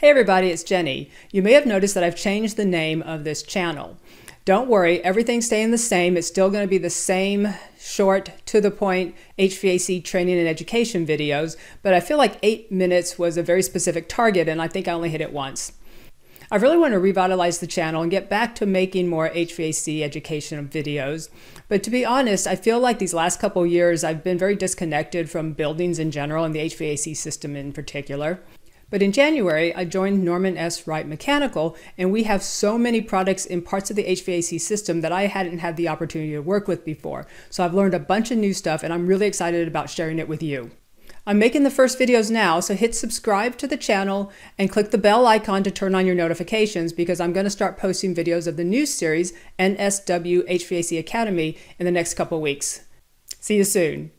Hey everybody, it's Jenny. You may have noticed that I've changed the name of this channel. Don't worry, everything's staying the same. It's still going to be the same short, to the point HVAC training and education videos, but I feel like 8 minutes was a very specific target and I think I only hit it once. I really want to revitalize the channel and get back to making more HVAC educational videos. But to be honest, I feel like these last couple years I've been very disconnected from buildings in general and the HVAC system in particular. But in January, I joined Norman S. Wright Mechanical, and we have so many products in parts of the HVAC system that I hadn't had the opportunity to work with before. So I've learned a bunch of new stuff, and I'm really excited about sharing it with you. I'm making the first videos now, so hit subscribe to the channel and click the bell icon to turn on your notifications, because I'm going to start posting videos of the new series, NSW HVAC Academy, in the next couple weeks. See you soon.